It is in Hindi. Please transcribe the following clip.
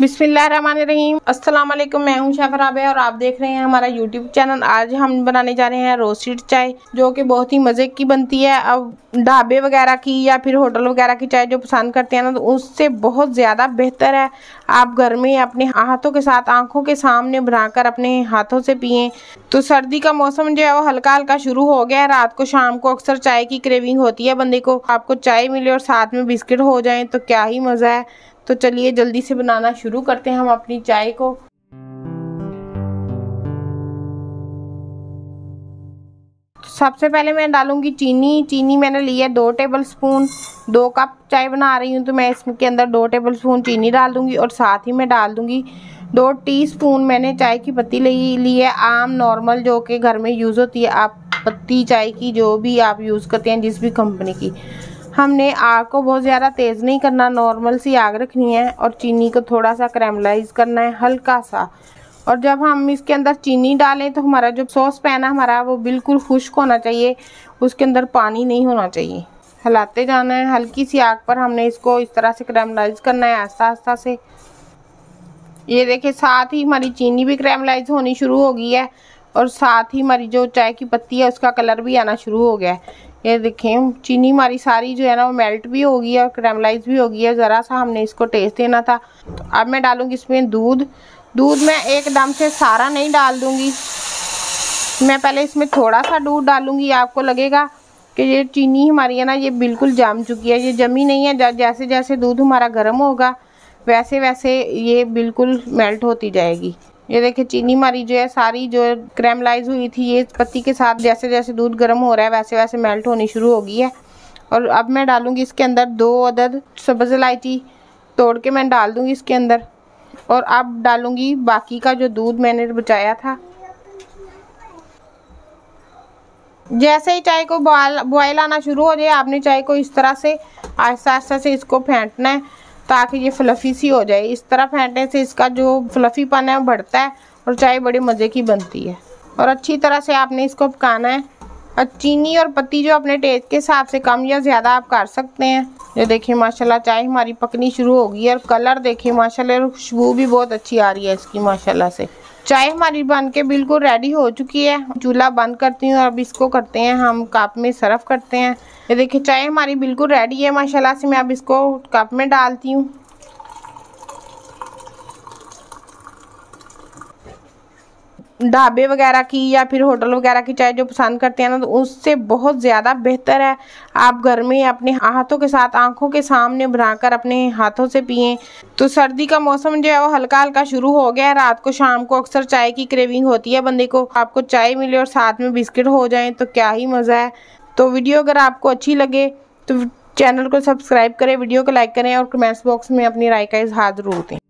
बिस्मिल्लाहिर्रहमानिर्रहीम। अस्सलाम वालेकुम, मैं हूं शेफ राबिया और आप देख रहे हैं हमारा यूट्यूब चैनल। आज हम बनाने जा रहे हैं रोस्टेड चाय, जो कि बहुत ही मज़े की बनती है। अब ढाबे वगैरह की या फिर होटल वगैरह की चाय जो पसंद करते हैं ना, तो उससे बहुत ज़्यादा बेहतर है। आप घर में अपने हाथों के साथ आँखों के सामने बनाकर अपने हाथों से पिएँ। तो सर्दी का मौसम जो है वो हल्का हल्का शुरू हो गया है। रात को शाम को अक्सर चाय की क्रेविंग होती है बंदे को। आपको चाय मिले और साथ में बिस्किट हो जाए तो क्या ही मज़ा है। तो चलिए जल्दी से बनाना शुरू करते हैं हम अपनी चाय को। सबसे पहले मैं डालूंगी चीनी। मैंने ली है 2 टेबल स्पून। 2 कप चाय बना रही हूँ तो मैं इसके अंदर 2 टेबल स्पून चीनी डाल दूंगी और साथ ही मैं डाल दूंगी 2 टीस्पून मैंने चाय की पत्ती ली है, आम नॉर्मल जो कि घर में यूज़ होती है। आप पत्ती चाय की जो भी आप यूज़ करते हैं, जिस भी कंपनी की। हमने आग को बहुत ज़्यादा तेज़ नहीं करना, नॉर्मल सी आग रखनी है और चीनी को थोड़ा सा कैरामलाइज करना है, हल्का सा। और जब हम इसके अंदर चीनी डालें तो हमारा जो सॉस पैन है हमारा, वो बिल्कुल खुश्क होना चाहिए, उसके अंदर पानी नहीं होना चाहिए। हिलाते जाना है, हल्की सी आग पर हमने इसको इस तरह से कैरामलाइज करना है, आस्ता आस्ता से। ये देखिए, साथ ही हमारी चीनी भी कैरामलाइज होनी शुरू हो गई है और साथ ही हमारी जो चाय की पत्ती है उसका कलर भी आना शुरू हो गया है। ये देखें, चीनी हमारी सारी जो है ना वो मेल्ट भी हो गई है और कैरामलाइज भी हो गई है। ज़रा सा हमने इसको टेस्ट देना था। तो अब मैं डालूँगी इसमें दूध। मैं एकदम से सारा नहीं डाल दूँगी, मैं पहले इसमें थोड़ा सा दूध डालूँगी। आपको लगेगा कि ये चीनी हमारी है ना, ये बिल्कुल जम चुकी है। ये जमी नहीं है। जैसे जैसे दूध हमारा गर्म होगा वैसे वैसे ये बिल्कुल मेल्ट होती जाएगी। ये देखिए, चीनी हमारी जो है सारी जो कैरामलाइज हुई थी, ये पत्ती के साथ जैसे जैसे दूध गर्म हो रहा है वैसे वैसे मेल्ट होनी शुरू हो गई है। और अब मैं डालूंगी इसके अंदर 2 अदद सब्ज़ इलायची तोड़ के मैं डाल दूंगी इसके अंदर। और अब डालूंगी बाकी का जो दूध मैंने बचाया था। जैसे ही चाय को बॉयल आना शुरू हो जाए, आपने चाय को इस तरह से आहिस्ता आहिस्ता से इसको फेंटना है ताकि ये फ्लफ़ी सी हो जाए। इस तरह फेंटने से इसका जो फ्लफ़ीपन है वो बढ़ता है और चाय बड़े मज़े की बनती है। और अच्छी तरह से आपने इसको पकाना है। और चीनी और पत्ती जो अपने टेस्ट के हिसाब से कम या ज़्यादा आप कर सकते हैं। जो देखिए माशाल्लाह चाय हमारी पकनी शुरू हो गई है और कलर देखिए माशाल्लाह, और खुशबू भी बहुत अच्छी आ रही है इसकी माशाल्लाह से। चाय हमारी बन के बिल्कुल रेडी हो चुकी है। चूल्हा बंद करती हूँ और अब इसको करते हैं हम कप में सर्व करते हैं। ये देखिए चाय हमारी बिल्कुल रेडी है माशाल्लाह से। मैं अब इसको कप में डालती हूँ। ढाबे वगैरह की या फिर होटल वगैरह की चाय जो पसंद करते हैं ना, तो उससे बहुत ज़्यादा बेहतर है। आप घर में अपने हाथों के साथ आंखों के सामने बनाकर अपने हाथों से पिएं। तो सर्दी का मौसम जो है वो हल्का हल्का शुरू हो गया है। रात को शाम को अक्सर चाय की क्रेविंग होती है बंदे को। आपको चाय मिले और साथ में बिस्किट हो जाए तो क्या ही मज़ा है। तो वीडियो अगर आपको अच्छी लगे तो चैनल को सब्सक्राइब करें, वीडियो को लाइक करें और कमेंट्स बॉक्स में अपनी राय का इज़हार ज़रूर दें।